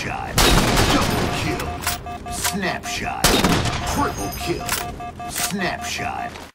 Snapshot. Double kill. Snapshot. Triple kill. Snapshot.